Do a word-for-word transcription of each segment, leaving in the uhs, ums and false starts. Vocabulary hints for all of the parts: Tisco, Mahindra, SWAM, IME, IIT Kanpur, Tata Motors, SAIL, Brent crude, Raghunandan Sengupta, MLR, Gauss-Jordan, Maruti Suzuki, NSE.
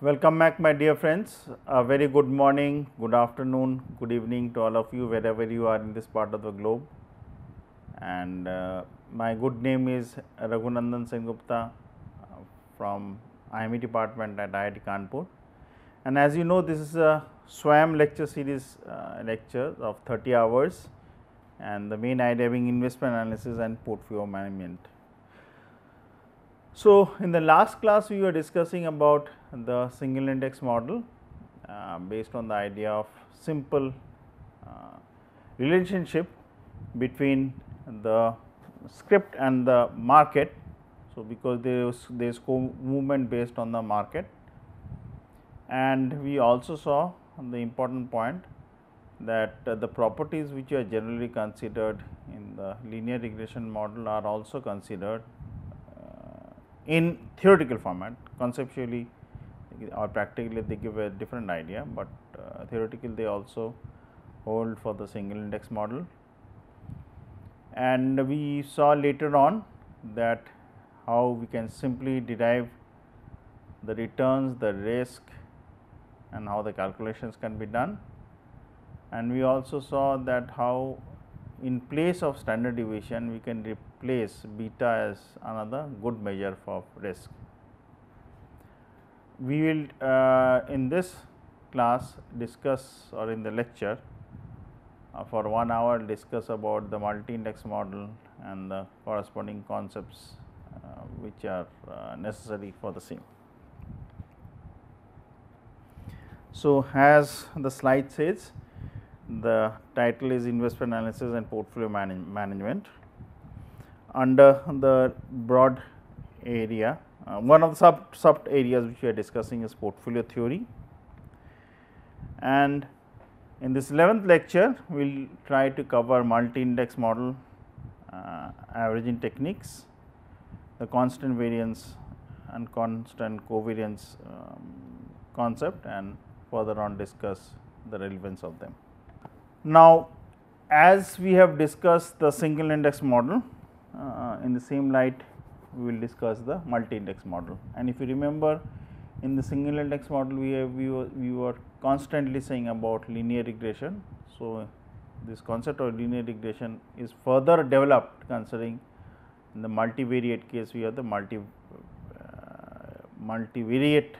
Welcome back, my dear friends. A very good morning, good afternoon, good evening to all of you wherever you are in this part of the globe. And uh, my good name is Raghunandan Sengupta uh, from I M E department at I I T Kanpur. And as you know, this is a SWAM lecture series uh, lecture of thirty hours and the main idea being investment analysis and portfolio management. So, in the last class we were discussing about the single index model uh, based on the idea of simple uh, relationship between the script and the market. So, because there is there is co-movement based on the market, and we also saw the important point that uh, the properties which are generally considered in the linear regression model are also considered in theoretical format. Conceptually or practically they give a different idea, but uh, theoretically they also hold for the single index model. And we saw later on that how we can simply derive the returns, the risk, and how the calculations can be done. And we also saw that how in place of standard deviation we can replace beta as another good measure for risk. We will uh, in this class discuss, or in the lecture uh, for one hour discuss about the multi index model and the corresponding concepts uh, which are uh, necessary for the same. So, as the slide says, the title is investment analysis and portfolio manage management. Under the broad area, uh, one of the sub sub areas which we are discussing is portfolio theory, and in this eleventh lecture we will try to cover multi index model, uh, averaging techniques, the constant variance and constant covariance um, concept, and further on discuss the relevance of them. Now, as we have discussed the single index model, uh, in the same light we will discuss the multi index model. And if you remember, in the single index model we have, we were, we were constantly saying about linear regression. So, this concept of linear regression is further developed considering in the multivariate case we have the multi uh, multivariate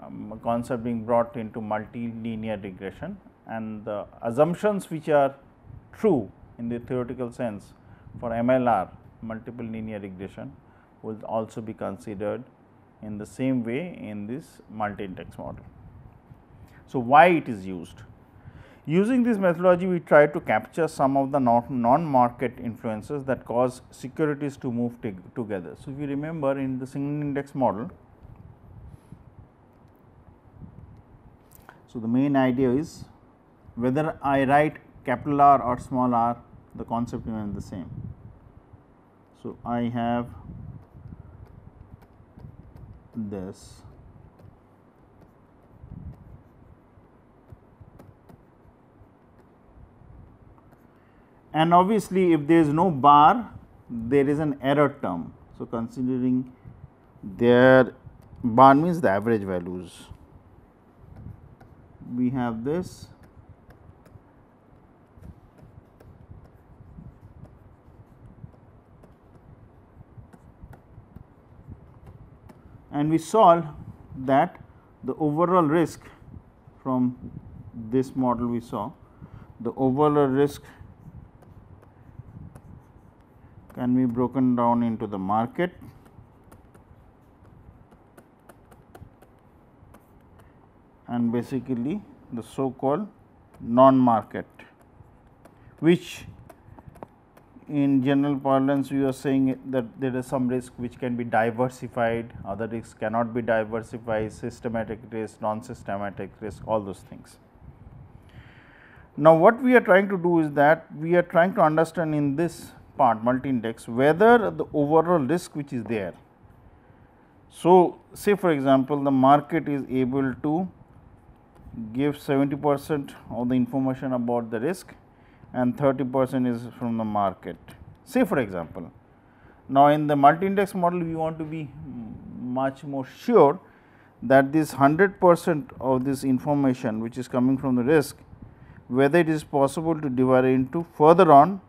um, concept being brought into multilinear regression. And the assumptions which are true in the theoretical sense for M L R, multiple linear regression, will also be considered in the same way in this multi-index model. So, why it is used? Using this methodology we try to capture some of the non-market influences that cause securities to move together. So, if you remember, in the single index model, so the main idea is whether I write capital R or small r, the concept remains the same. So, I have this and obviously if there is no bar there is an error term. So, considering their bar means the average values, we have this and we solve that the overall risk from this model we saw, the overall risk can be broken down into the market and basically the so called non market, which in general parlance, you are saying that there is some risk which can be diversified, other risks cannot be diversified, systematic risk, non-systematic risk, all those things. Now, what we are trying to do is that we are trying to understand in this part multi-index whether the overall risk which is there. So, say for example, the market is able to give seventy percent of the information about the risk and thirty percent is from the market. Say for example, now in the multi-index model we want to be much more sure that this one hundred percent of this information which is coming from the risk, whether it is possible to divide into further on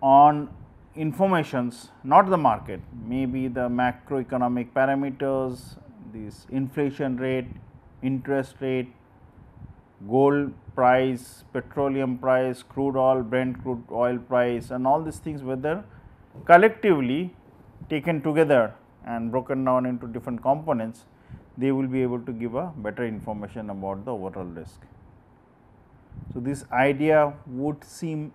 on informations, not the market, maybe the macroeconomic parameters, this inflation rate, interest rate, gold price, petroleum price, crude oil, Brent crude oil price, and all these things, whether collectively taken together and broken down into different components, they will be able to give a better information about the overall risk. So, this idea would seem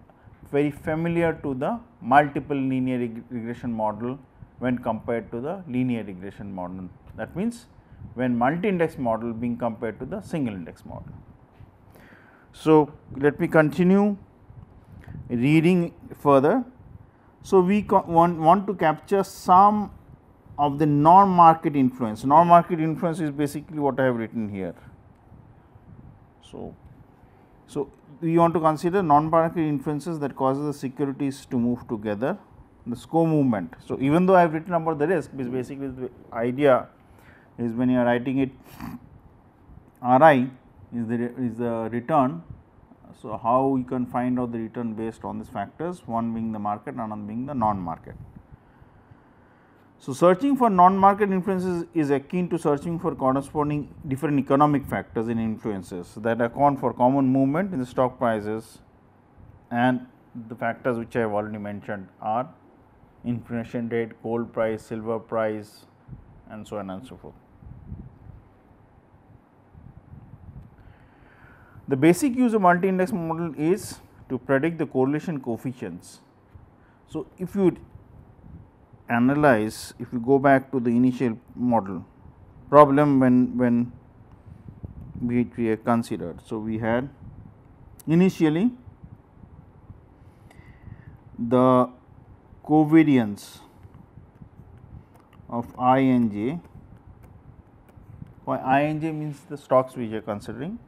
very familiar to the multiple linear reg regression model when compared to the linear regression model. That means, when multi-index model being compared to the single index model. So, let me continue reading further. So, we want, want to capture some of the non-market influence. Non-market influence is basically what I have written here. So, so we want to consider non-market influences that causes the securities to move together, the S C O movement. So, even though I have written about the risk, which basically the idea is when you are writing it R I, is the is the return. So, how you can find out the return based on these factors, one being the market, another being the non-market. So, searching for non-market influences is akin to searching for corresponding different economic factors and influences that account for common movement in the stock prices, and the factors which I have already mentioned are inflation rate, gold price, silver price, and so on and so forth. The basic use of multi-index model is to predict the correlation coefficients. So, if you analyze, if you go back to the initial model problem when, when we, we considered. So, we had initially the covariance of I and J, why I and J means the stocks which you are considering.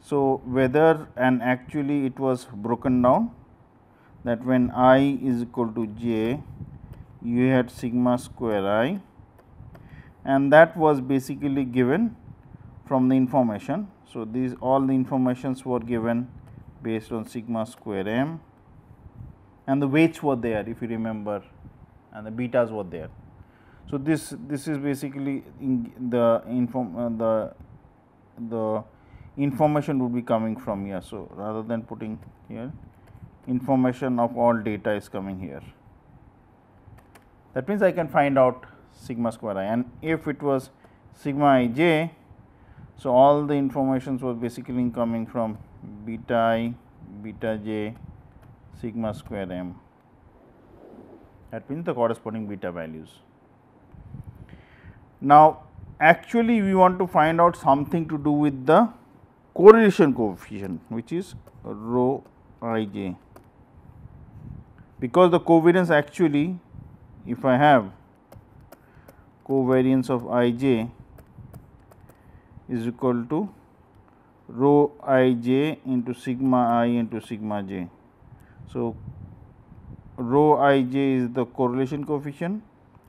So, whether and actually it was broken down that when I is equal to J, you had sigma square I, and that was basically given from the information. So, these all the informations were given based on sigma square M, and the weights were there if you remember, and the betas were there. So, this this is basically in the inform uh, the the information would be coming from here. So, rather than putting here, information of all data is coming here. That means, I can find out sigma square I, and if it was sigma I j, so all the informations were basically coming from beta I, beta j, sigma square m. That means, the corresponding beta values. Now, actually we want to find out something to do with the correlation coefficient, which is rho ij, because the covariance actually, if I have covariance of ij is equal to rho ij into sigma I into sigma j. So, rho ij is the correlation coefficient,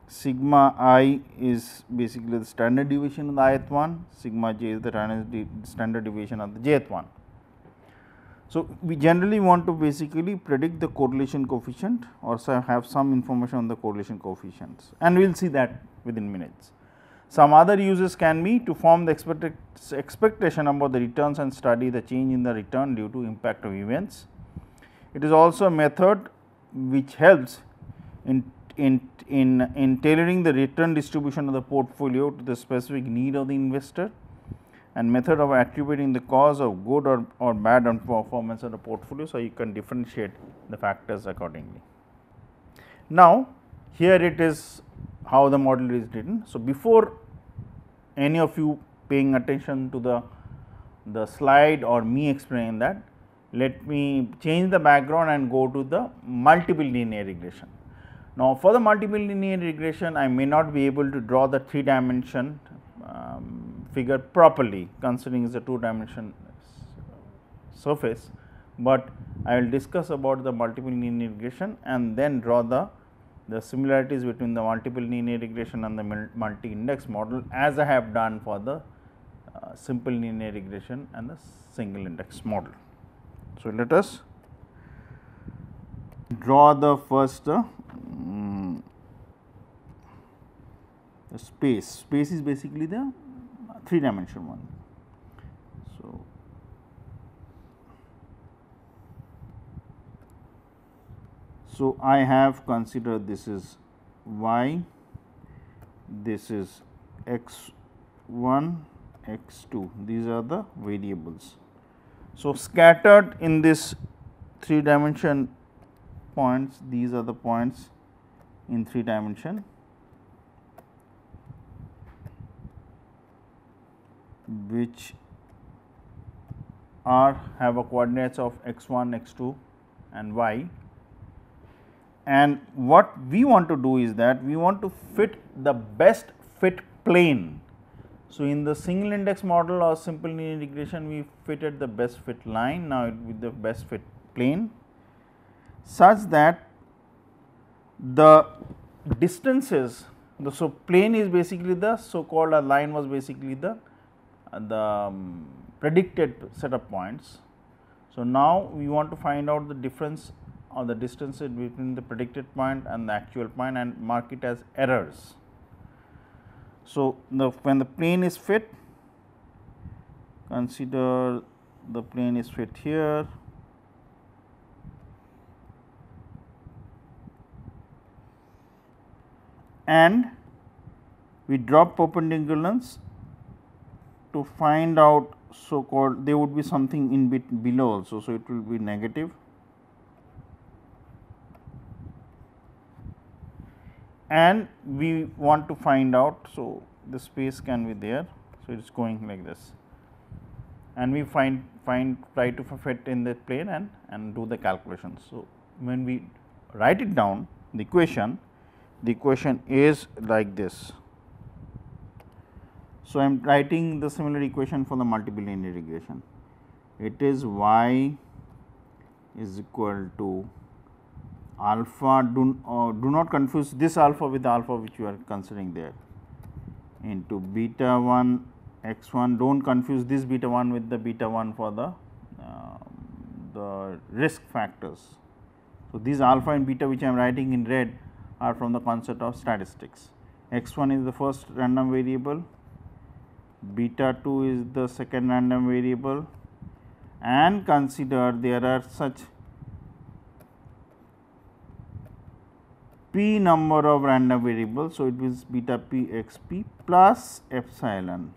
sigma I is basically the standard deviation of the ith one, sigma j is the standard deviation of the jth one. So, we generally want to basically predict the correlation coefficient, or so have some information on the correlation coefficients, and we will see that within minutes. Some other uses can be to form the expected expectation about the returns and study the change in the return due to impact of events. It is also a method which helps in In, in, in tailoring the return distribution of the portfolio to the specific need of the investor, and method of attributing the cause of good or, or bad on performance of the portfolio. So, you can differentiate the factors accordingly. Now, here it is how the model is written. So, before any of you paying attention to the, the slide or me explaining that, let me change the background and go to the multiple linear regression. Now, for the multiple linear regression, I may not be able to draw the three dimension um, figure properly considering it is a two dimension surface, but I will discuss about the multiple linear regression and then draw the, the similarities between the multiple linear regression and the multi index model as I have done for the uh, simple linear regression and the single index model. So, let us draw the first uh, um, the space. Space is basically the three dimension one. So, so I have considered this is y, this is x one, x two, these are the variables. So, scattered in this three dimension points, these are the points in three dimension which are have a coordinates of x one, x two and y. And what we want to do is that we want to fit the best fit plane. So, in the single index model or simple linear regression, we fitted the best fit line, now with the best fit plane, such that the distances, the so plane is basically the so called a line was basically the uh, the um, predicted set of points. So, now we want to find out the difference or the distance between the predicted point and the actual point and mark it as errors. So, the when the plane is fit, consider the plane is fit here, and we drop perpendiculars to find out so called there would be something in bit below also. So, it will be negative, and we want to find out. So, the space can be there. So, it is going like this and we find find try to fit in the plane and, and do the calculations. So, when we write it down the equation, the equation is like this. So, I am writing the similar equation for the multiple linear regression. It is y is equal to alpha, do, uh, do not confuse this alpha with the alpha which you are considering there, into beta one x one, do not confuse this beta one with the beta one for the, uh, the risk factors. So, these alpha and beta which I am writing in red are from the concept of statistics. X one is the first random variable, beta two is the second random variable, and consider there are such p number of random variables. So, it means beta p x p plus epsilon.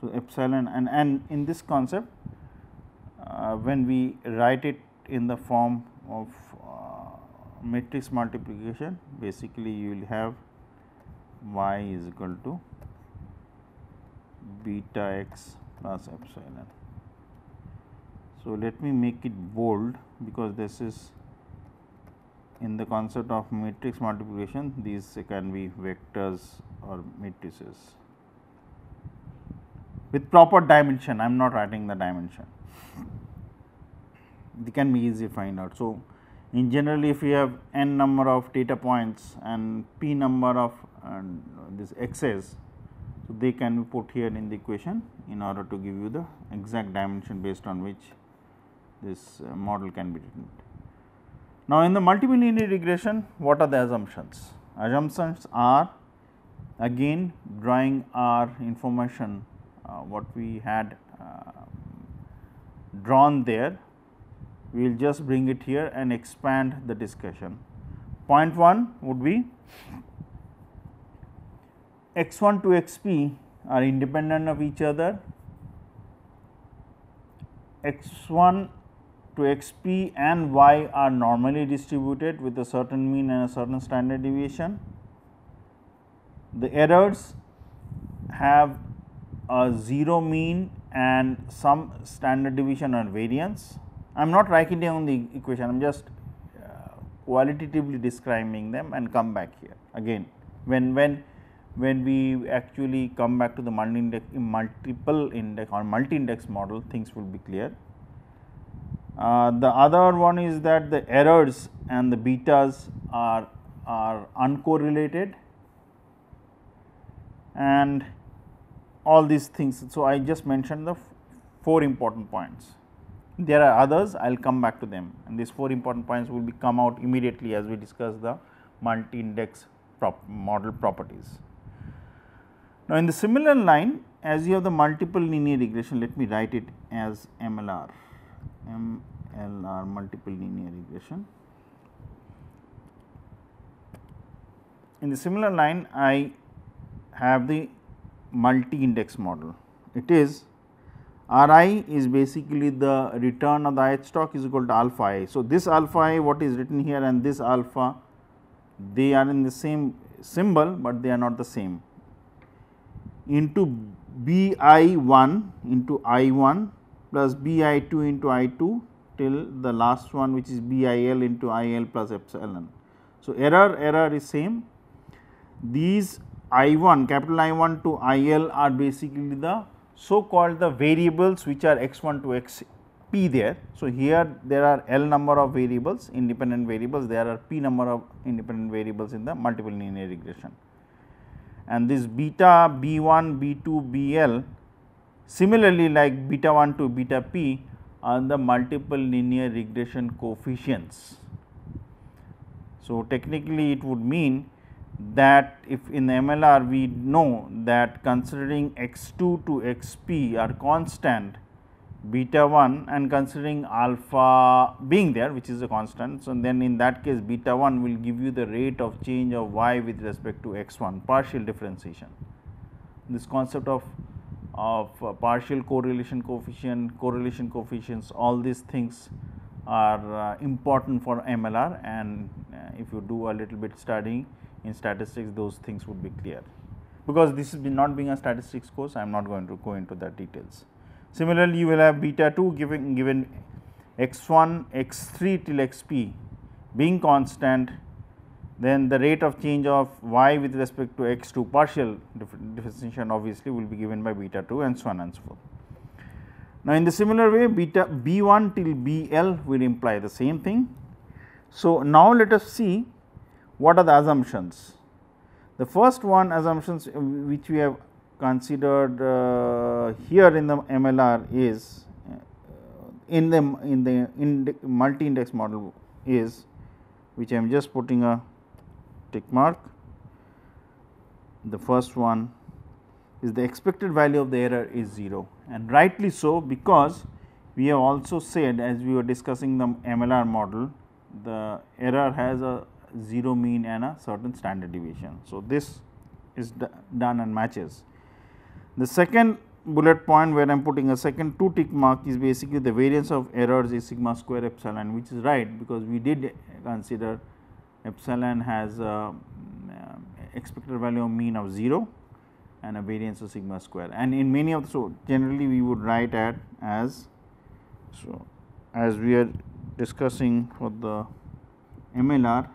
So, epsilon and, and in this concept uh, when we write it in the form of uh, matrix multiplication, basically you will have y is equal to beta x plus epsilon. So, let me make it bold because this is in the concept of matrix multiplication, these can be vectors or matrices with proper dimension. I am not writing the dimension, they can be easy to find out. So, in general, if you have n number of data points and p number of and this x's, so they can be put here in the equation in order to give you the exact dimension based on which this model can be written. Now, in the multiple linear regression, what are the assumptions? Assumptions are again drawing our information uh, what we had uh, drawn there, we will just bring it here and expand the discussion. Point one would be x one to x p are independent of each other. X one to X P and Y are normally distributed with a certain mean and a certain standard deviation. The errors have a zero mean and some standard deviation or variance. I am not writing down the equation, I am just uh, qualitatively describing them and come back here again when when when we actually come back to the multi index multiple index or multi index model, things will be clear. Uh, the other one is that the errors and the betas are are uncorrelated and all these things. So, I just mentioned the four important points. There are others, I will come back to them, and these four important points will be come out immediately as we discuss the multi index prop model properties. Now, in the similar line, as you have the multiple linear regression, let me write it as M L R, M L R multiple linear regression. In the similar line, I have the multi index model. It is R I is basically the return of the ith stock is equal to alpha I. So, this alpha I what is written here and this alpha, they are in the same symbol, but they are not the same, into B I one into I one plus B I two into I two till the last one, which is B I L into I L plus epsilon. So, error error is same. These I one capital I one to I L are basically the so called the variables which are x one to xp there. So, here there are L number of variables, independent variables, there are P number of independent variables in the multiple linear regression. And this beta B one, B two, B L similarly like beta one to beta P are the multiple linear regression coefficients. So, technically it would mean that if in M L R we know that considering x two to xp are constant beta one and considering alpha being there, which is a constant. So, then in that case beta one will give you the rate of change of y with respect to x one, partial differentiation. This concept of, of uh, partial correlation coefficient, correlation coefficients, all these things are uh, important for M L R, and uh, if you do a little bit studying in statistics, those things would be clear. Because this is not being a statistics course, I am not going to go into the details. Similarly, you will have beta two given, given x one, x three till xp being constant, then the rate of change of y with respect to x two, partial differentiation obviously will be given by beta two and so on and so forth. Now, in the similar way, beta b one till bl will imply the same thing. So, now let us see what are the assumptions. The first one assumptions which we have considered uh, here in the M L R is uh, in the in the ind multi index model is, which I am just putting a tick mark. The first one is the expected value of the error is zero, and rightly so, because we have also said as we were discussing the M L R model, the error has a zero mean and a certain standard deviation. So, this is done and matches. The second bullet point where I am putting a second two tick mark is basically the variance of errors is sigma square epsilon, which is right, because we did consider epsilon has a expected value of mean of zero and a variance of sigma square, and in many of the, so generally we would write at as, so as we are discussing for the M L R,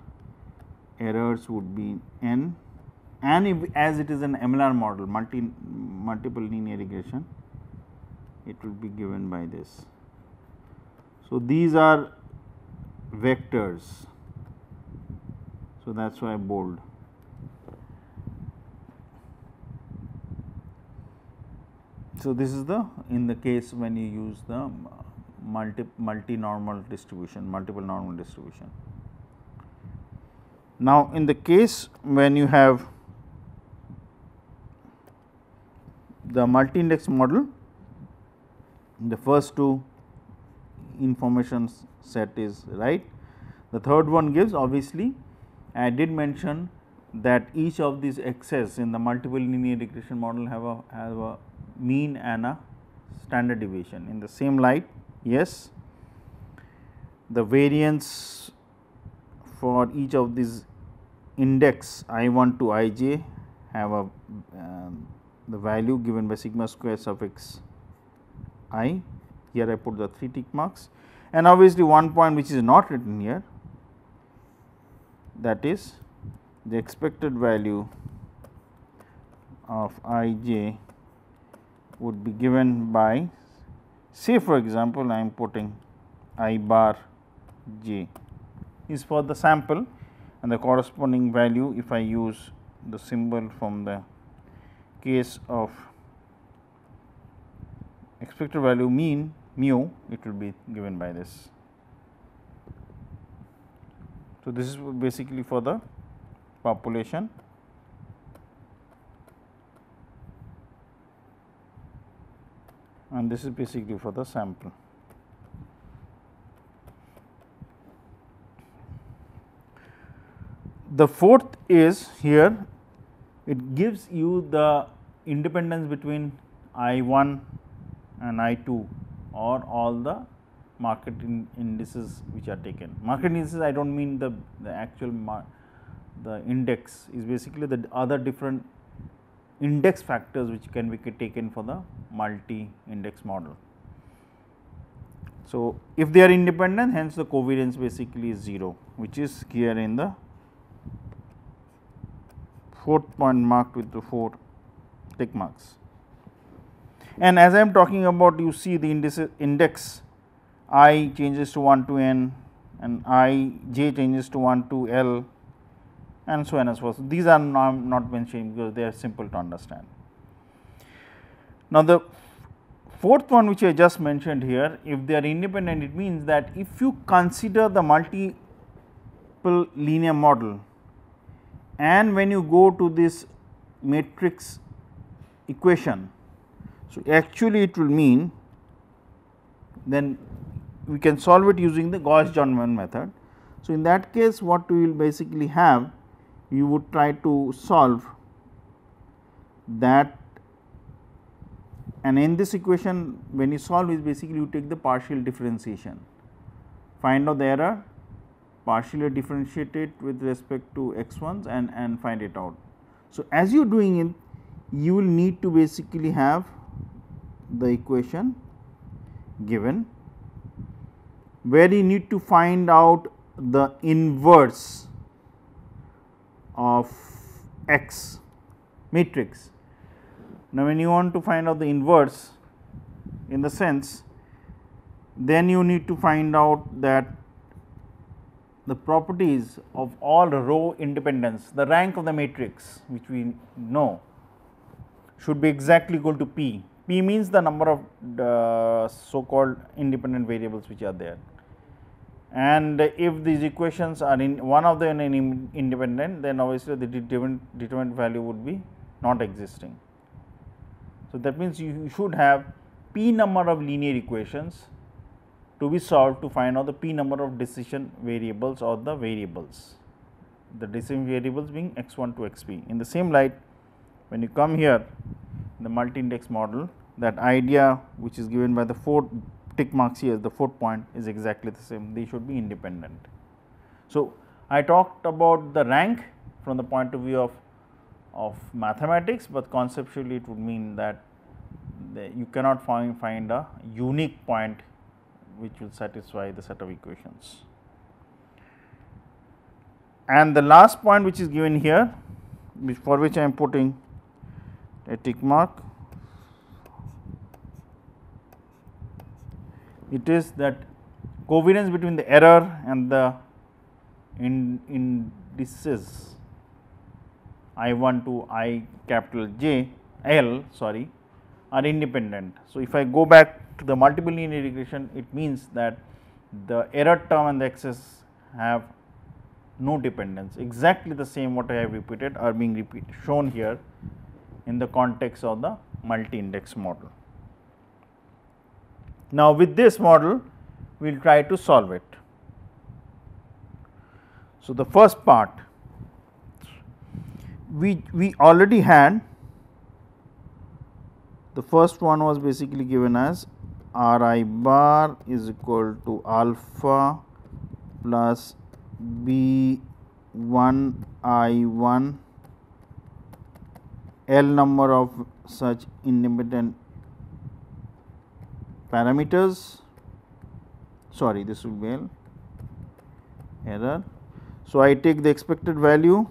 errors would be n, and if, as it is an M L R model, multi multiple linear regression, it will be given by this. So, these are vectors, so that is why I bold. So, this is the in the case when you use the multi multi normal distribution, multiple normal distribution. Now, in the case when you have the multi index model, the first two information set is right. The third one gives, obviously I did mention that each of these x's in the multiple linear regression model have a, have a mean and a standard deviation. In the same light, yes, the variance for each of these index I one to I j have a uh, the value given by sigma square suffix I. Here I put the three tick marks, and obviously one point which is not written here, that is the expected value of I j would be given by, say for example, I am putting I bar j is for the sample, and the corresponding value, if I use the symbol from the case of expected value mean mu, it will be given by this. So, this is basically for the population and this is basically for the sample. The fourth is here, it gives you the independence between I one and I two or all the market indices which are taken. Market indices, I do not mean the, the actual mar the index, is basically the other different index factors which can be taken for the multi index model. So, if they are independent, hence the covariance basically is zero, which is here in the fourth point marked with the four tick marks. And as I am talking about, you see the indices, index I changes to one to n and I j changes to one to l and so on and so forth. These are not, not mentioned because they are simple to understand. Now, the fourth one which I just mentioned here, if they are independent, it means that if you consider the multiple linear model and when you go to this matrix equation, so actually it will mean, then we can solve it using the Gauss-Jordan method. So, in that case what we will basically have, you would try to solve that, and in this equation when you solve is basically you take the partial differentiation, find out the error, partially differentiate it with respect to x ones and, and find it out. So, as you are doing it, you will need to basically have the equation given where you need to find out the inverse of X matrix. Now, when you want to find out the inverse in the sense, then you need to find out that the properties of all row independence, the rank of the matrix which we know should be exactly equal to P. P means the number of uh, so called independent variables which are there, and if these equations are in one of them in independent, then obviously the determinant value would be not existing. So, that means you should have P number of linear equations to be solved to find out the P number of decision variables or the variables, the decision variables being x one to xp. In the same light, when you come here the multi index model, that idea which is given by the four tick marks here, the fourth point is exactly the same, they should be independent. So, I talked about the rank from the point of view of, of mathematics, but conceptually it would mean that the, you cannot find, find a unique point which will satisfy the set of equations. And the last point which is given here, which for which I am putting a tick mark, it is that covariance between the error and the indices I one to I capital J L sorry are independent. So, if I go back to the multiple linear regression, it means that the error term and the x's have no dependence, exactly the same what I have repeated are being repeat shown here in the context of the multi index model. Now, with this model we will try to solve it. So, the first part, we, we already had, the first one was basically given as R I bar is equal to alpha plus B one I one, L number of such independent parameters, sorry this will be L error. So, I take the expected value .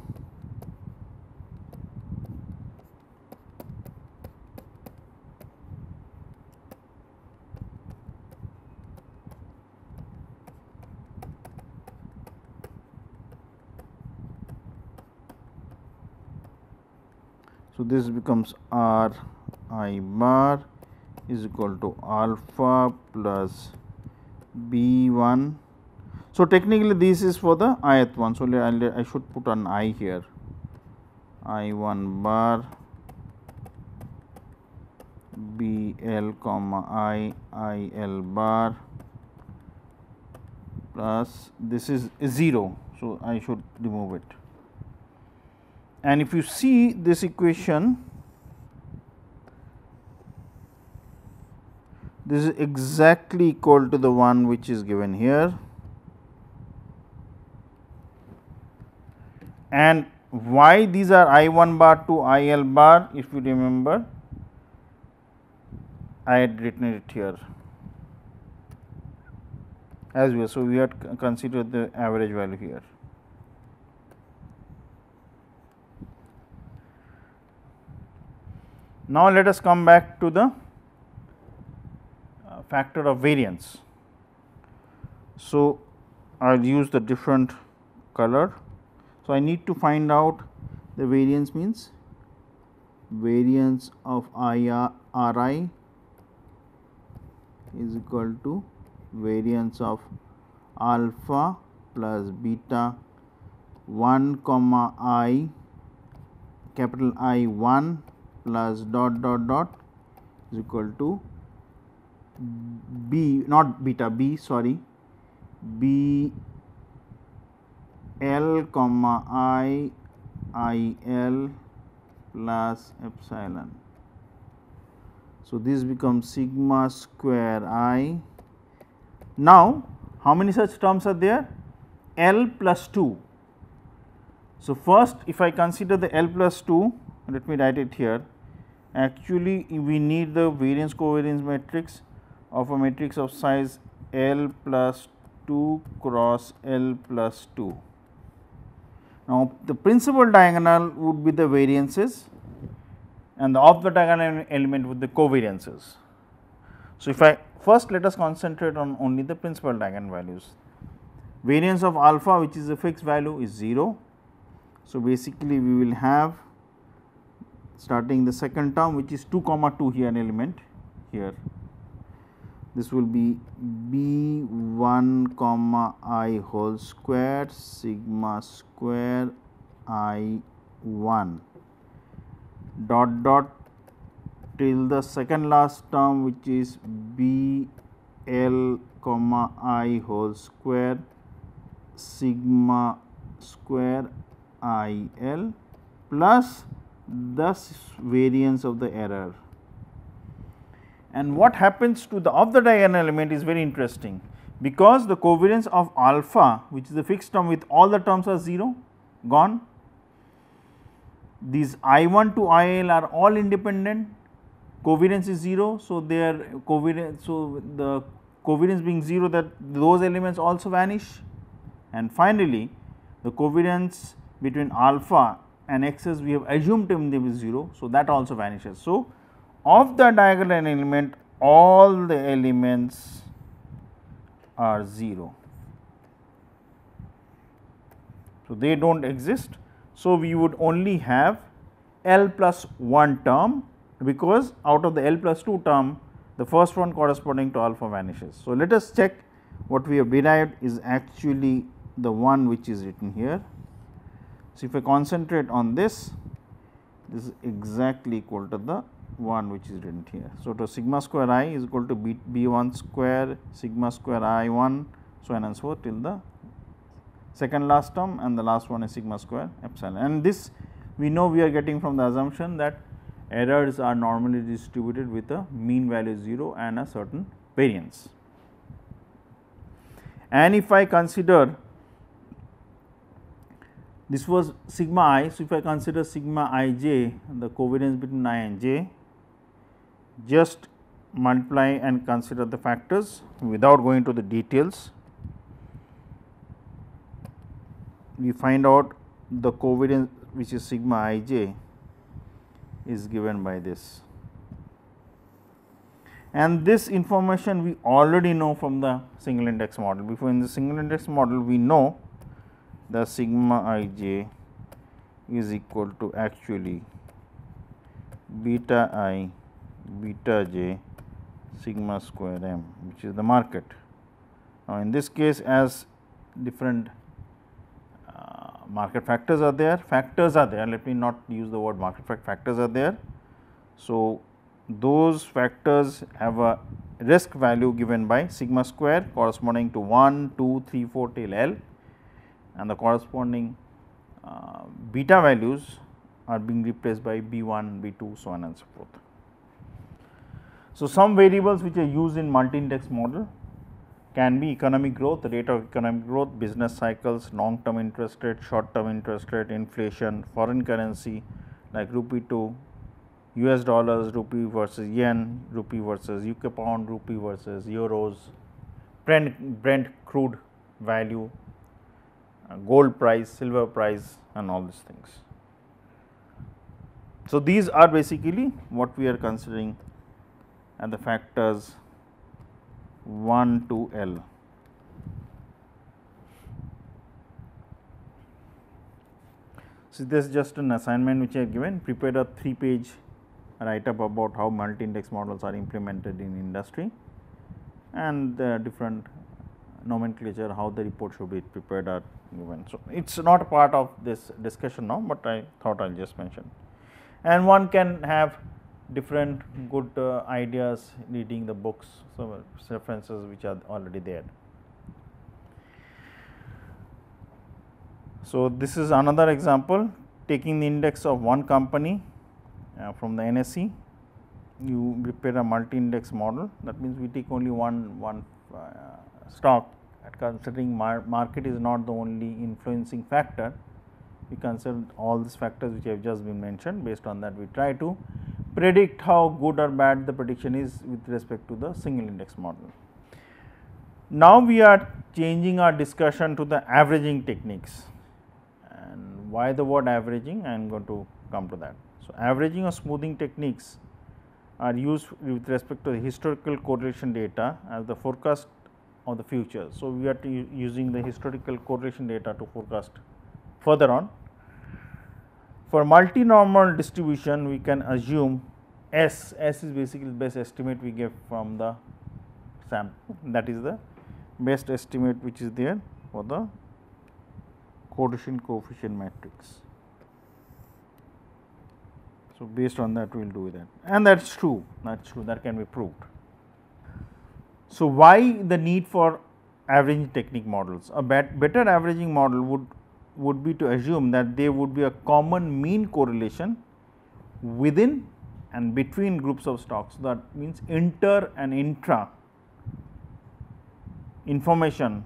So, this becomes R I bar is equal to alpha plus B one. So, technically this is for the ith one. So, I should put an I here, I one bar B L comma I, I L bar plus this is zero. So, I should remove it. And if you see this equation, this is exactly equal to the one which is given here. And why these are I one bar to I L bar, if you remember, I had written it here as well. So, we had considered the average value here. Now, let us come back to the uh, factor of variance. So, I will use the different color. So, I need to find out the variance means variance of I R I is equal to variance of alpha plus beta one comma I capital I one plus dot dot dot is equal to b not beta b sorry b l comma I I l plus epsilon. So, this becomes sigma square I. Now, how many such terms are there? L plus two. So, first if I consider the L plus two, let me write it here. Actually, we need the variance covariance matrix of a matrix of size L plus two cross L plus two. Now, the principal diagonal would be the variances and the off the diagonal element with the covariances. So, if I first let us concentrate on only the principal diagonal values. Variance of alpha, which is a fixed value, is zero. So, basically we will have starting the second term, which is two comma two here, an element here. This will be b one comma I whole square sigma square I one dot dot till the second last term, which is b l comma I whole square sigma square I l plus thus variance of the error. And what happens to the off the diagonal element is very interesting, because the covariance of alpha, which is the fixed term with all the terms are zero, gone. These I one to I L are all independent, covariance is zero. So, their covariance, so the covariance being zero, that those elements also vanish. And finally, the covariance between alpha and x's we have assumed them to be zero. So, that also vanishes. So, of the diagonal element all the elements are zero. So, they do not exist. So, we would only have L plus one term, because out of the L plus two term the first one corresponding to alpha vanishes. So, let us check what we have derived is actually the one which is written here. So, if I concentrate on this, this is exactly equal to the one which is written here. So, to sigma square I is equal to b, b one square sigma square I one, so on and so forth till the second last term, and the last one is sigma square epsilon. And this we know we are getting from the assumption that errors are normally distributed with a mean value zero and a certain variance. And if I consider this was sigma I, so if I consider sigma ij, the covariance between I and j, just multiply and consider the factors without going to the details, we find out the covariance which is sigma ij is given by this. And this information we already know from the single index model. Before, in the single index model, we know the sigma ij is equal to actually beta I beta j sigma square m, which is the market. Now, in this case, as different uh, market factors are there, factors are there, let me not use the word market fact, factors are there. So, those factors have a risk value given by sigma square corresponding to one, two, three, four till L, and the corresponding uh, beta values are being replaced by B one, B two, so on and so forth. So, some variables which are used in multi-index model can be economic growth, rate of economic growth, business cycles, long term interest rate, short term interest rate, inflation, foreign currency like rupee to U S dollars, rupee versus yen, rupee versus U K pound, rupee versus euros, Brent, Brent crude value, uh, gold price, silver price, and all these things. So, these are basically what we are considering and the factors one to L. So, this is just an assignment which I have given, prepared a three page write up about how multi index models are implemented in industry and the different nomenclature, how the report should be prepared are given. So, it is not part of this discussion now, but I thought I will just mention. And one can have different good uh, ideas reading the books, so references which are already there. So, this is another example, taking the index of one company uh, from the N S E, you prepare a multi index model, that means we take only one, one uh, stock, at considering mar market is not the only influencing factor, we consider all these factors which have just been mentioned, based on that we try to predict how good or bad the prediction is with respect to the single index model. Now, we are changing our discussion to the averaging techniques, and why the word averaging, I am going to come to that. So, averaging or smoothing techniques are used with respect to the historical correlation data as the forecast of the future. So, we are using the historical correlation data to forecast further on. For multi-normal distribution, we can assume S, S is basically the best estimate we get from the sample, that is the best estimate which is there for the correlation coefficient matrix. So, based on that we will do that, and that is true, that is true, that can be proved. So, why the need for averaging technique models? A bet, better averaging model would would be to assume that there would be a common mean correlation within and between groups of stocks, that means inter and intra information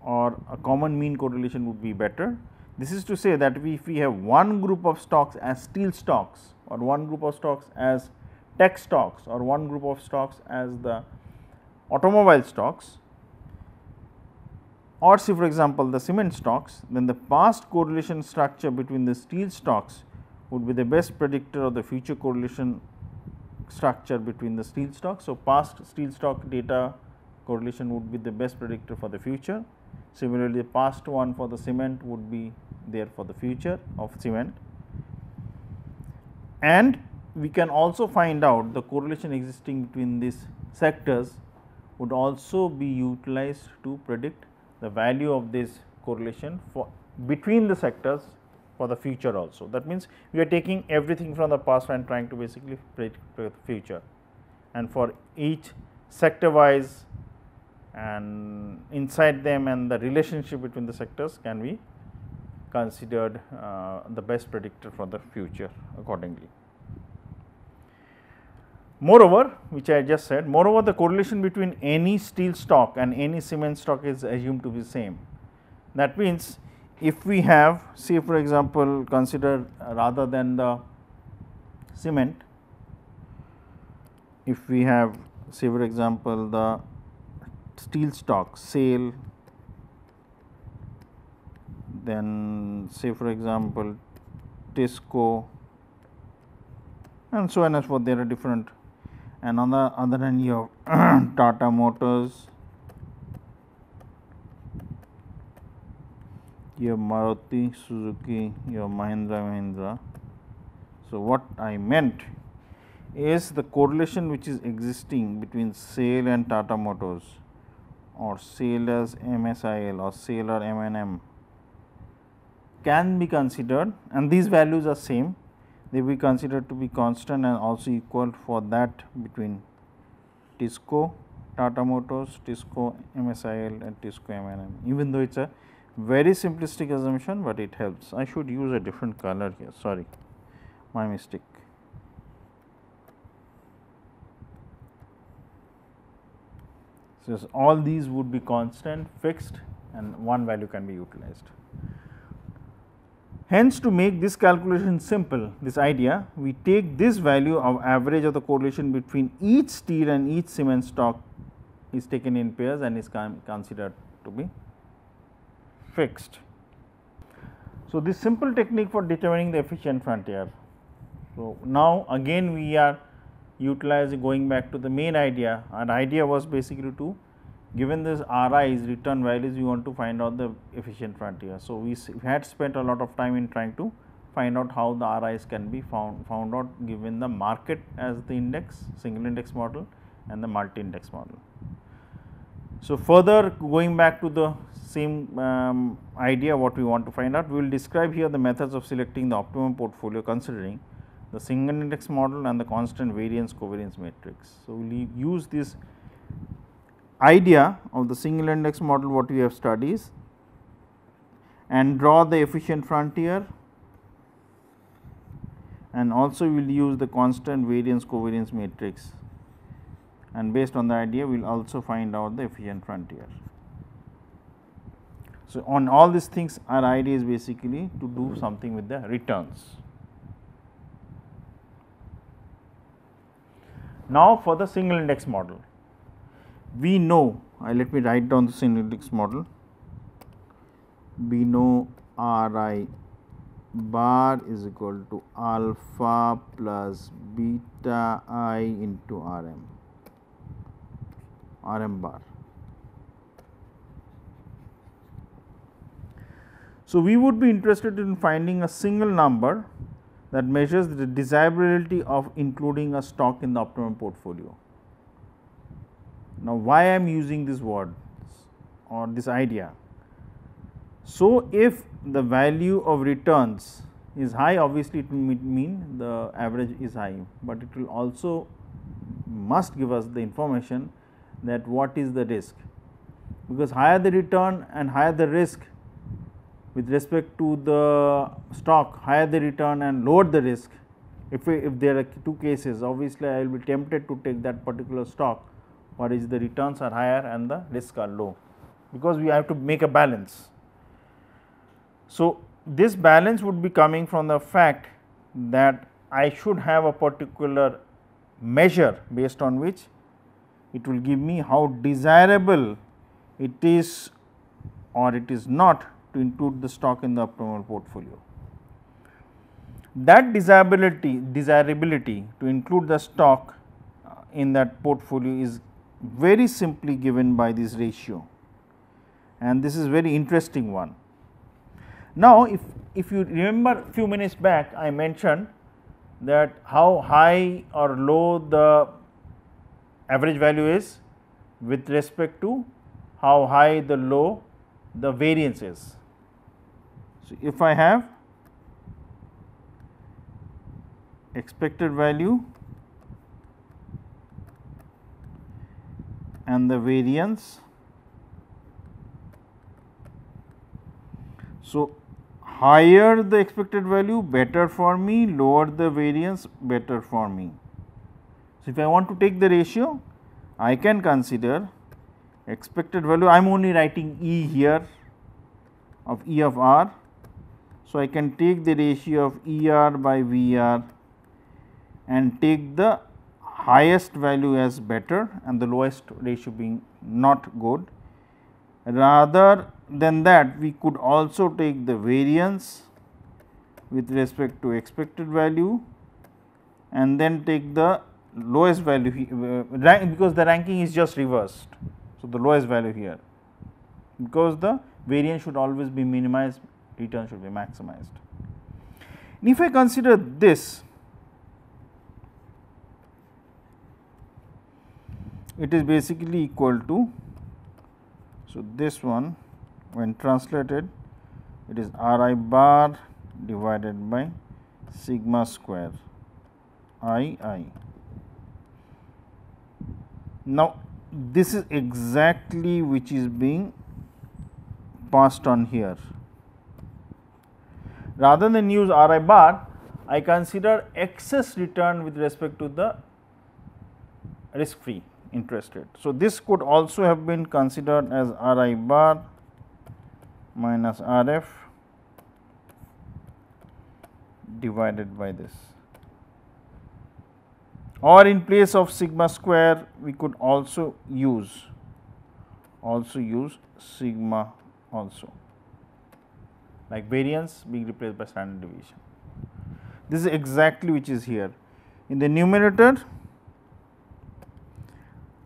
or a common mean correlation would be better. This is to say that we, if we have one group of stocks as steel stocks or one group of stocks as tech stocks or one group of stocks as the automobile stocks, or say for example the cement stocks, then the past correlation structure between the steel stocks would be the best predictor of the future correlation structure between the steel stocks. So, past steel stock data correlation would be the best predictor for the future. Similarly, the past one for the cement would be there for the future of cement, and we can also find out the correlation existing between these sectors would also be utilized to predict the value of this correlation for between the sectors for the future also. That means, we are taking everything from the past and trying to basically predict the future, and for each sector wise and inside them and the relationship between the sectors can be considered uh, the best predictor for the future accordingly. Moreover, which I just said, moreover the correlation between any steel stock and any cement stock is assumed to be same. That means, if we have, say for example, consider rather than the cement, if we have say for example the steel stock SAIL, then say for example Tisco and so on and so forth, there are different, and on the other hand you have Tata Motors, you have Maruti Suzuki, you have Mahindra Mahindra. So, what I meant is the correlation which is existing between SAIL and Tata Motors, or SAIL as M S I L or SAIL or M N M can be considered, and these values are same, they be considered to be constant and also equal for that between Tisco, Tata Motors, Tisco, M S I L and Tisco, M N M, even though it is a very simplistic assumption, but it helps. I should use a different color here, sorry, my mistake. So, all these would be constant, fixed and one value can be utilized. Hence, to make this calculation simple, this idea, we take this value of average of the correlation between each steel and each cement stock is taken in pairs and is considered to be fixed. So, this simple technique for determining the efficient frontier. So, now again we are utilizing going back to the main idea. Our idea was basically to, given this R I is return values, we want to find out the efficient frontier. So, we had spent a lot of time in trying to find out how the R Is can be found, found out given the market as the index, single index model and the multi index model. So, further going back to the same um, idea what we want to find out, we will describe here the methods of selecting the optimum portfolio considering the single index model and the constant variance covariance matrix. So, we will use this idea of the single index model what we have studied and draw the efficient frontier, and also we will use the constant variance covariance matrix, and based on the idea we will also find out the efficient frontier. So, on all these things our idea is basically to do something with the returns. Now, for the single index model, we know, uh, let me write down the single index model, we know R I bar is equal to alpha plus beta I into Rm. Rm bar. So, we would be interested in finding a single number that measures the desirability of including a stock in the optimum portfolio. Now, why I am using this word or this idea? So, if the value of returns is high, obviously it will mean the average is high, but it will also must give us the information that what is the risk, because higher the return and higher the risk with respect to the stock, higher the return and lower the risk. If, we, if there are two cases, obviously I will be tempted to take that particular stock for which the returns are higher and the risks are low, because we have to make a balance. So, this balance would be coming from the fact that I should have a particular measure based on which it will give me how desirable it is or it is not to include the stock in the optimal portfolio. That desirability desirability to include the stock in that portfolio is very simply given by this ratio, and this is very interesting one. Now, if, if you remember few minutes back I mentioned that how high or low the average value is with respect to how high the low the variance is. So, if I have expected value and the variance, so higher the expected value, better for me, lower the variance, better for me. So, if I want to take the ratio, I can consider expected value, I am only writing E here of E of R. So, I can take the ratio of E R by V R and take the highest value as better and the lowest ratio being not good. Rather than that, we could also take the variance with respect to expected value and then take the lowest value here, uh, rank, because the ranking is just reversed. So, the lowest value here, because the variance should always be minimized, return should be maximized. And if I consider this, it is basically equal to, so this one when translated it is R I bar divided by sigma square I I. Now, this is exactly which is being passed on here. Rather than use R I bar, I consider excess return with respect to the risk free interest rate. So, this could also have been considered as R I bar minus R F divided by this, or in place of sigma square we could also use also use sigma also, like variance being replaced by standard deviation. This is exactly which is here. In the numerator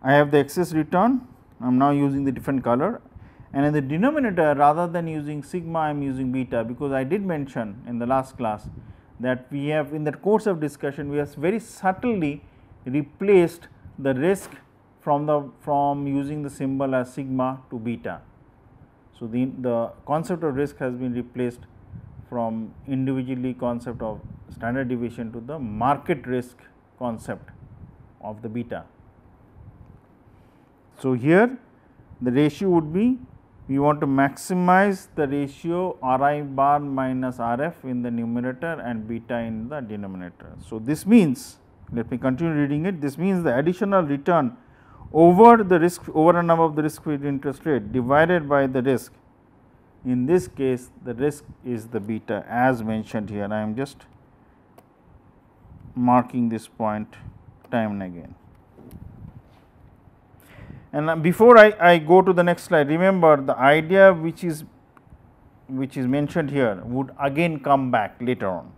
I have the excess return, I am now using the different color, and in the denominator rather than using sigma I am using beta, because I did mention in the last class that we have, in the course of discussion, we have very subtly replaced the risk from the from using the symbol as sigma to beta. So, the, the concept of risk has been replaced from individually concept of standard deviation to the market risk concept of the beta. So, here the ratio would be, we want to maximize the ratio R I bar minus R F in the numerator and beta in the denominator. So, this means, let me continue reading it, this means the additional return over the risk, over and above the risk free interest rate divided by the risk. In this case, the risk is the beta as mentioned here. I am just marking this point time and again. And before I, I go to the next slide, remember the idea which is which is mentioned here would again come back later on.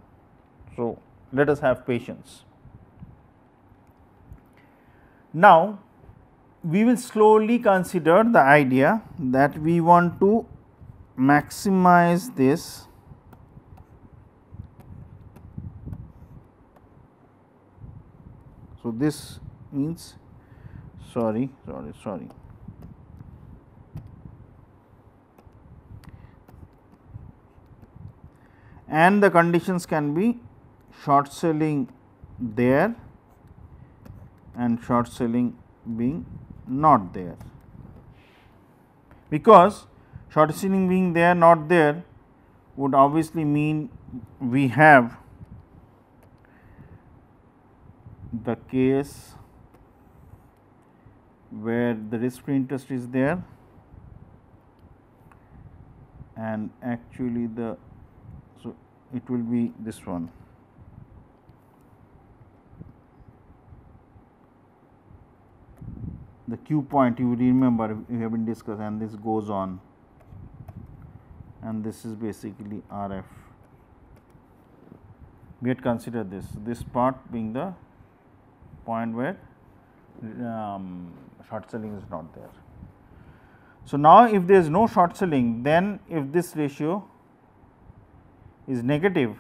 So, let us have patience. Now, we will slowly consider the idea that we want to maximize this so this means Sorry, sorry, sorry. And the conditions can be short selling there and short selling being not there, because short selling being there not there would obviously mean we have the case where the risk free interest is there and actually the, so it will be this one. The Q point you remember we have been discussed, and this goes on, and this is basically R F. We had considered this, this part being the point where Um, short selling is not there. So, now if there is no short selling, then if this ratio is negative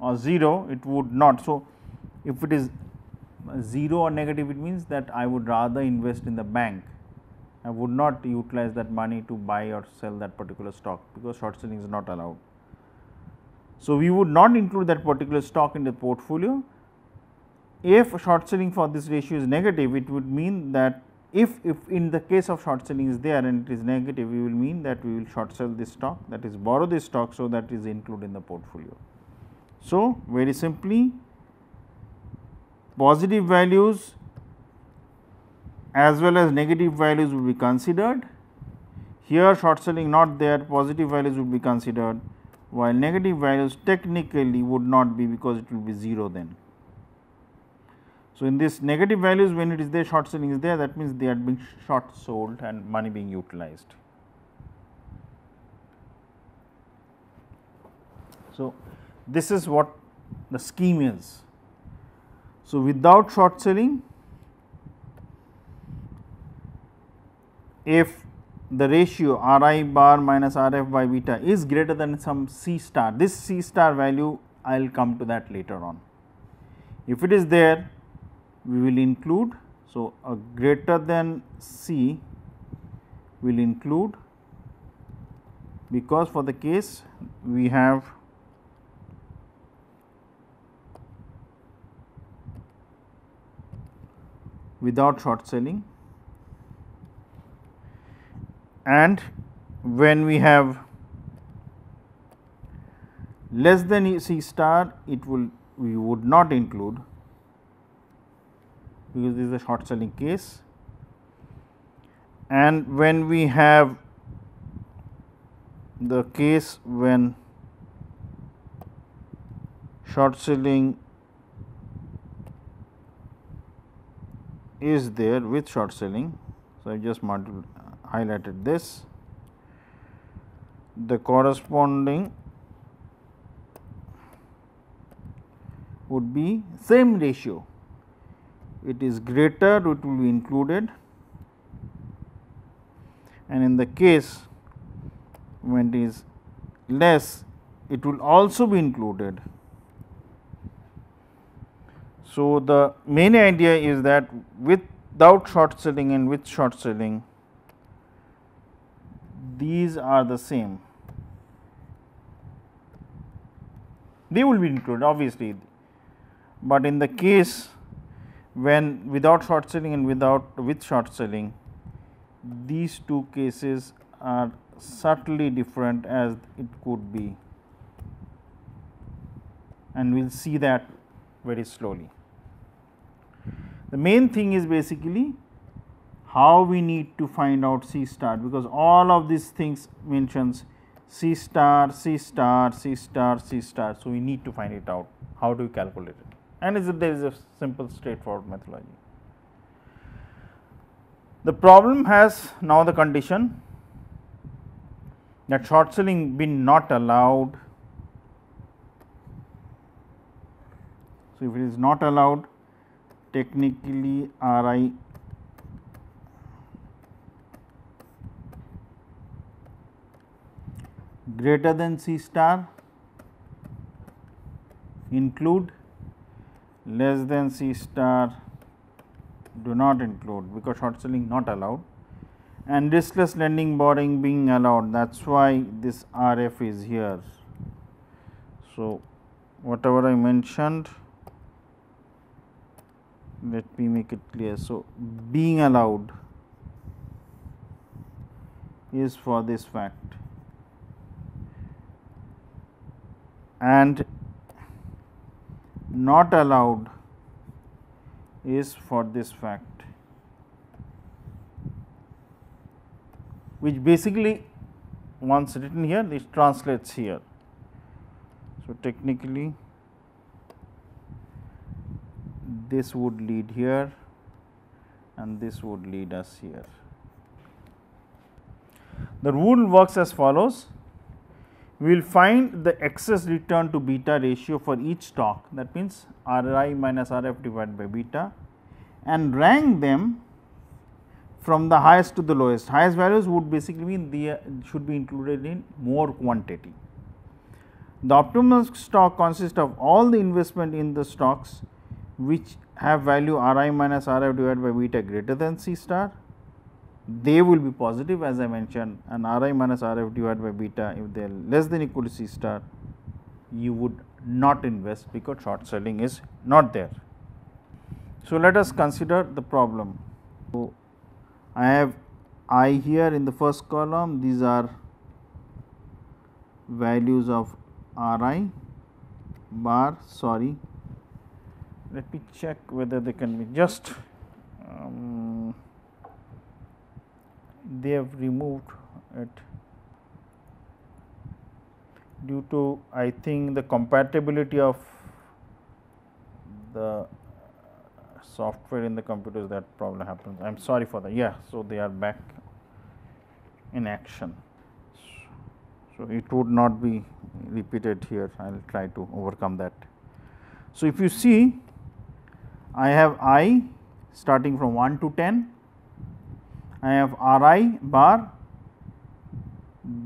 or zero, it would not. So, if it is zero or negative, it means that I would rather invest in the bank. I would not utilize that money to buy or sell that particular stock, because short selling is not allowed. So, we would not include that particular stock in the portfolio. If short selling for this ratio is negative, it would mean that If, if in the case of short selling is there and it is negative, we will mean that we will short sell this stock, that is borrow this stock, so that is included in the portfolio. So, very simply, positive values as well as negative values will be considered. Here short selling not there, positive values will be considered, while negative values technically would not be, because it will be zero then. So, in this negative values, when it is there, short selling is there, that means they are being short sold and money being utilized. So, this is what the scheme is. So, without short selling, if the ratio R I bar minus R F by beta is greater than some C star, this C star value I will come to that later on. If it is there, we will include. So, a greater than C will include, because for the case we have without short selling, and when we have less than C star, it will we would not include, because this is a short selling case. And when we have the case when short selling is there with short selling, so I just highlighted this, the corresponding would be same ratio. It is greater, it will be included, and in the case when it is less, it will also be included. So, the main idea is that without short selling and with short selling, these are the same, they will be included obviously, but in the case when without short selling and without with short selling, these two cases are subtly different as it could be, and we will see that very slowly. The main thing is basically how we need to find out C star, because all of these things mentions C star, C star, C star, C star. So, we need to find it out. How do we calculate it? And is it, there is a simple straightforward methodology. The problem has now the condition that short selling been not allowed. So, if it is not allowed, technically R I greater than C star include, less than C star do not include, because short selling not allowed, and riskless lending borrowing being allowed, that is why this R F is here. So, whatever I mentioned, let me make it clear. So, being allowed is for this fact, and not allowed is for this fact, which basically once written here, this translates here. So, technically this would lead here and this would lead us here. The rule works as follows. We will find the excess return to beta ratio for each stock, that means R I minus R F divided by beta, and rank them from the highest to the lowest. Highest values would basically mean they should be included in more quantity. The optimal stock consists of all the investment in the stocks which have value R I minus R F divided by beta greater than C star. They will be positive as I mentioned, and R I minus R F divided by beta, if they are less than equal to C star, you would not invest because short selling is not there. So, let us consider the problem. So, I have I here in the first column. These are values of R I bar, sorry, let me check whether they can be just um, they have removed it due to, I think, the compatibility of the software in the computers. That probably happens. I am sorry for that. Yeah, so they are back in action. So, it would not be repeated here. I will try to overcome that. So, if you see, I have I starting from one to ten, I have R I bar,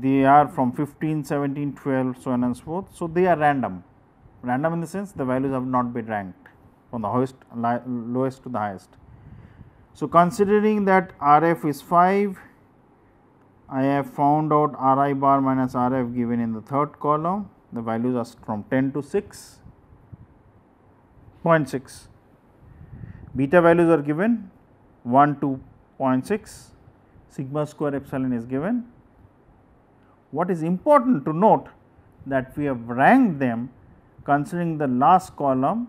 they are from fifteen, seventeen, twelve, so on and so forth. So, they are random, random in the sense the values have not been ranked from the highest, lowest to the highest. So, considering that R F is five, I have found out R I bar minus R F given in the third column, the values are from ten to six, zero point six. Beta values are given one to zero point six, sigma square epsilon is given. What is important to note that we have ranked them considering the last column,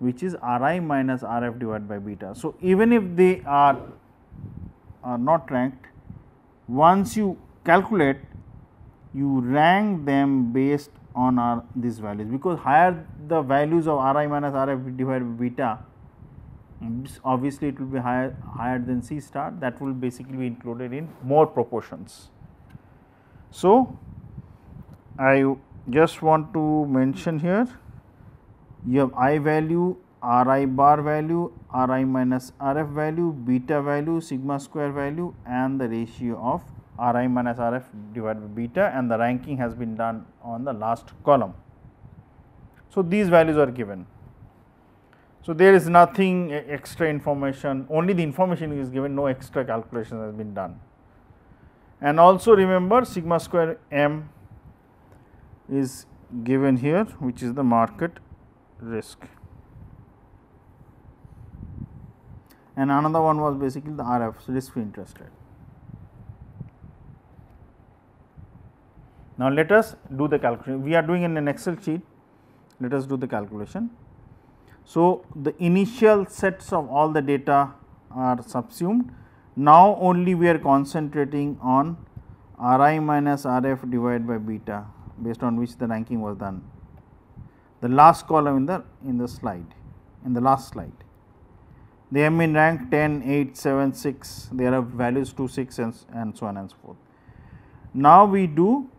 which is R I minus R F divided by beta. So, even if they are, are not ranked, once you calculate, you rank them based on our these values, because higher the values of R I minus R F divided by beta, obviously it will be higher higher than C star, that will basically be included in more proportions. So, I just want to mention here, you have I value, R I bar value, R I minus R F value, beta value, sigma square value, and the ratio of R I minus R F divided by beta, and the ranking has been done on the last column. So, these values are given. So, there is nothing extra information, only the information is given, no extra calculation has been done. And also remember, sigma square M is given here, which is the market risk. And another one was basically the R F, so risk free interest rate. Now, let us do the calculation. We are doing in an Excel sheet, let us do the calculation. So, the initial sets of all the data are subsumed. Now, only we are concentrating on R I minus R F divided by beta, based on which the ranking was done. The last column in the in the slide, in the last slide. They have been ranked ten, eight, seven, six, there are values two, six and, and so on and so forth. Now, we do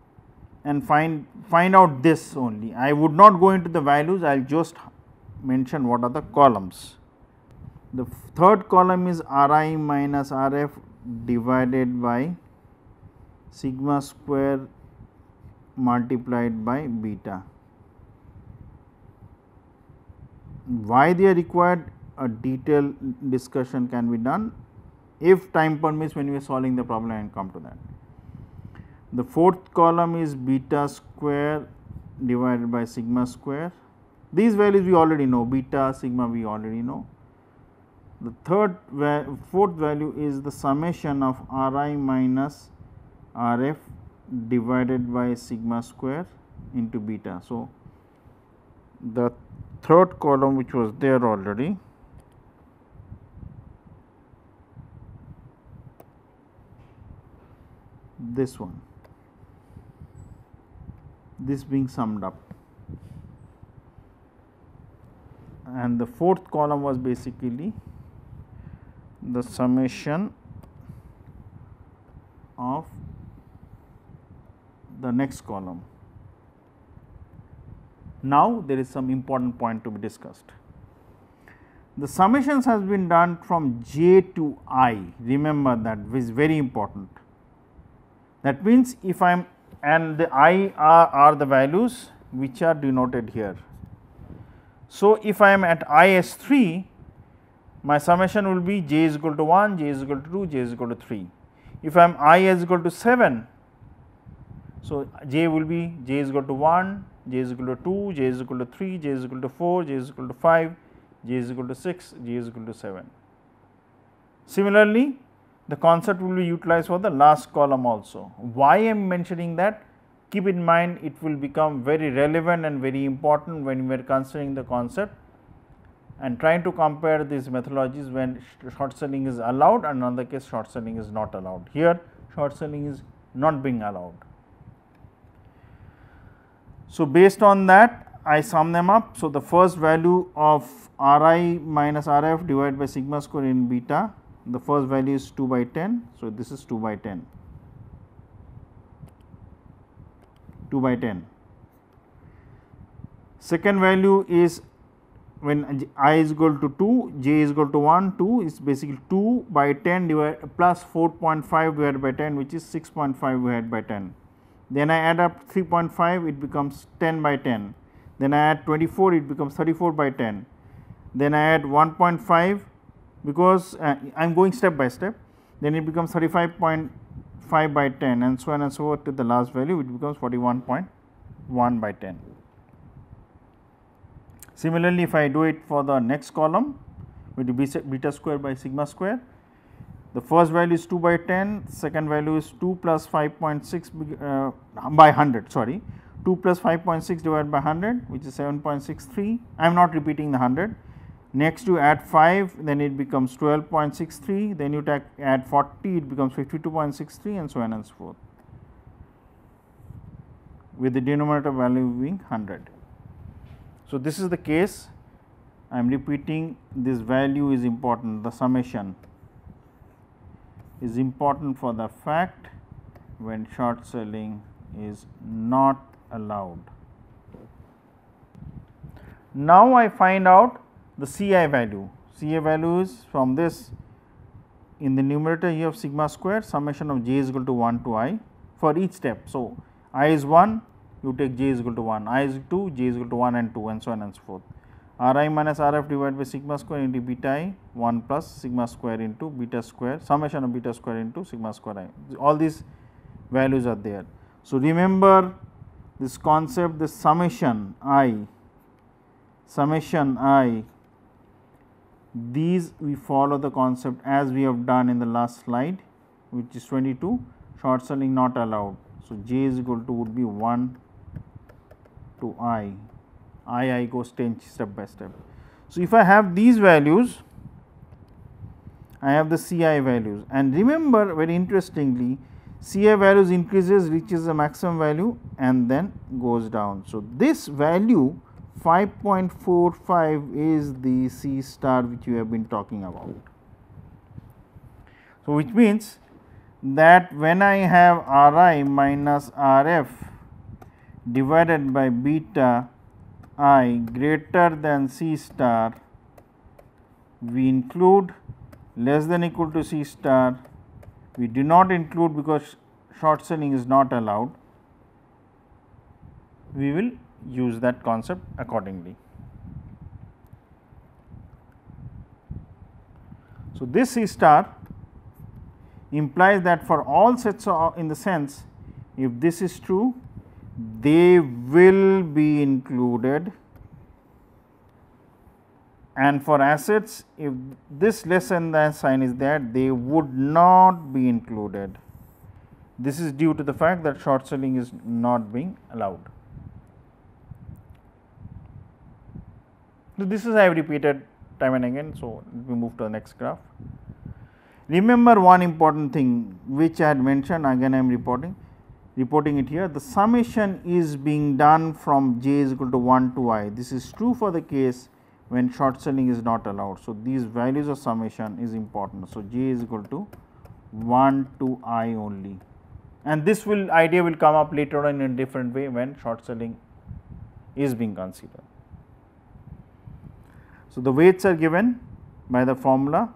and find find out this only. I would not go into the values, I will just mention what are the columns. The third column is R I minus R F divided by sigma square multiplied by beta. Why they are required? A detailed discussion can be done if time permits when we are solving the problem, and come to that. The fourth column is beta square divided by sigma square. These values we already know, beta, sigma we already know. The third, fourth value is the summation of R I minus R F divided by sigma square into beta. So, the third column which was there already, this one, this being summed up, and the fourth column was basically the summation of the next column. Now, there is some important point to be discussed. The summations has been done from J to I, remember that, which is very important. That means, if I am, and the I are, are the values which are denoted here. So, if I am at I S three, my summation will be J is equal to one, J is equal to two, J is equal to three. If I am I is equal to seven, so J will be J is equal to one, J is equal to two, J is equal to three, J is equal to four, J is equal to five, J is equal to six, J is equal to seven. Similarly, the concept will be utilized for the last column also. Why I am mentioning that? Keep in mind, it will become very relevant and very important when we are considering the concept and trying to compare these methodologies when short selling is allowed and another case short selling is not allowed. Here short selling is not being allowed. So, based on that I sum them up. So, the first value of R I minus R F divided by sigma square in beta, the first value is two by ten. So, this is two by ten. two by ten. Second value is when I is equal to two, j is equal to one, two is basically two by ten divided plus four point five divided by ten, which is six point five divided by ten. Then I add up three point five, it becomes ten by ten. Then I add twenty-four, it becomes thirty-four by ten. Then I add one point five, because uh, I am going step by step, then it becomes thirty-five point five by ten and so on and so forth to the last value, which becomes forty-one point one by ten. Similarly, if I do it for the next column with beta square by sigma square, the first value is two by ten, second value is two plus five point six uh, by one hundred, sorry, two plus five point six divided by one hundred, which is seven point six three. I am not repeating the one hundred. Next you add five, then it becomes twelve point six three, then you add forty, it becomes fifty-two point six three and so on and so forth, with the denominator value being one hundred. So, this is the case. I am repeating, this value is important, the summation is important for the fact when short selling is not allowed. Now, I find out the C I value. C I value is from this, in the numerator you have sigma square, summation of j is equal to one to I for each step. So, I is one, you take j is equal to one, I is two, j is equal to one and two and so on and so forth. Ri minus Rf divided by sigma square into beta I, one plus sigma square into beta square, summation of beta square into sigma square I, all these values are there. So, remember this concept, this summation I, summation I, these we follow the concept as we have done in the last slide, which is twenty-two, short selling not allowed. So, j is equal to would be one to I, I I goes ten step by step. So, if I have these values, I have the C I values, and remember very interestingly, C I values increases, reaches the maximum value and then goes down. So, this value five point four five is the C star which we have been talking about. So, which means that when I have Ri minus Rf divided by beta I greater than C star, we include, less than equal to C star we do not include because short selling is not allowed, we will use that concept accordingly. So, this C star implies that for all sets in the sense, if this is true, they will be included, and for assets, if this less than sign is there, they would not be included. This is due to the fact that short selling is not being allowed. So, this is I have repeated time and again. So, let me move to the next graph. Remember one important thing which I had mentioned, again I am reporting. reporting it here, the summation is being done from j is equal to one to I. This is true for the case when short selling is not allowed. So, these values of summation is important. So, j is equal to one to I only, and this will idea will come up later on in a different way when short selling is being considered. So, the weights are given by the formula.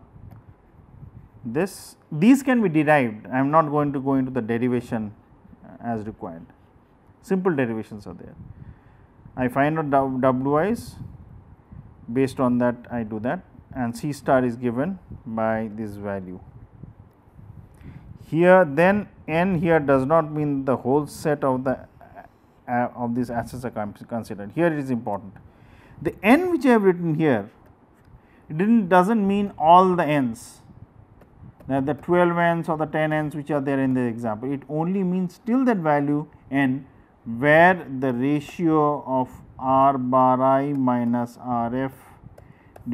This, these can be derived, I am not going to go into the derivation as required, simple derivations are there. I find out Wi's, based on that I do that, and C star is given by this value. Here then N here does not mean the whole set of the uh, of these assets are considered, here it is important. The N which I have written here, it does not mean all the N's, that the twelve N's or the ten N's which are there in the example. It only means till that value n where the ratio of R bar I minus R F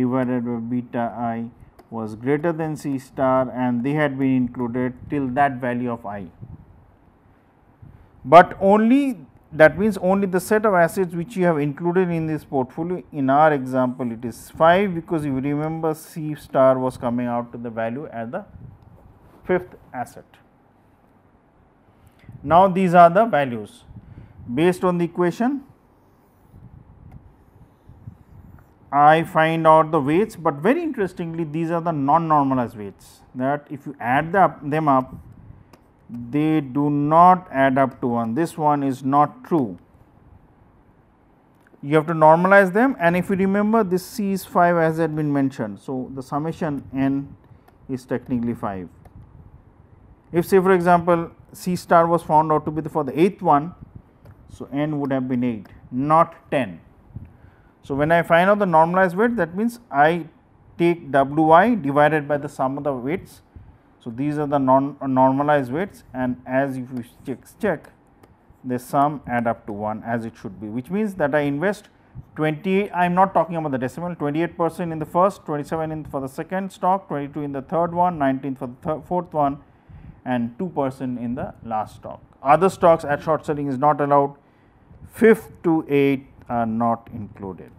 divided by beta I was greater than C star and they had been included till that value of I. But only that means only the set of assets which you have included in this portfolio. In our example it is five, because you remember C star was coming out to the value as the fifth asset. Now these are the values based on the equation. I find out the weights, but very interestingly these are the non-normalized weights that if you add the up, them up they do not add up to one. This one is not true. You have to normalize them, and if you remember this C is five as had been mentioned. So, the summation n is technically five. If say for example C star was found out to be the for the eighth one, so n would have been eight, not ten. So, when I find out the normalized weight, that means I take W I divided by the sum of the weights. So, these are the non normalized weights, and as if you check, check the sum add up to one as it should be, which means that I invest twenty-eight, I am not talking about the decimal, twenty-eight percent in the first, twenty-seven in for the second stock, twenty-two in the third one, nineteen for the third, fourth one and two percent in the last stock. Other stocks at short selling is not allowed, fifth to eighth. Are not included.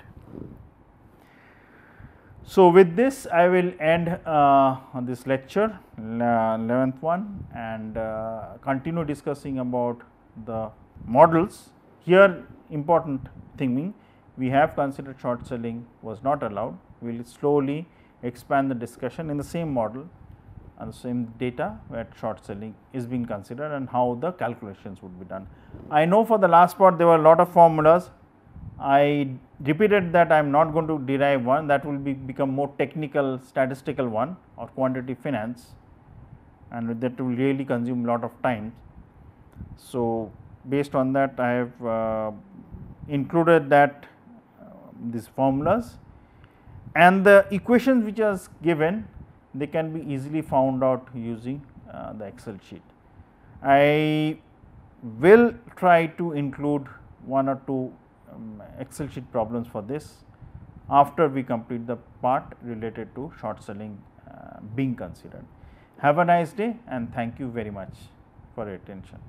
So, with this I will end uh, this lecture, eleventh one, and uh, continue discussing about the models. Here important thing, we have considered short selling was not allowed. We will slowly expand the discussion in the same model and the same data where short selling is being considered and how the calculations would be done. I know for the last part there were a lot of formulas. I repeated that I am not going to derive one, that will be become more technical statistical one or quantitative finance, and that will really consume lot of time. So, based on that I have uh, included that uh, these formulas and the equations which are given, they can be easily found out using uh, the Excel sheet. I will try to include one or two Excel sheet problems for this after we complete the part related to short selling uh, being considered. Have a nice day and thank you very much for your attention.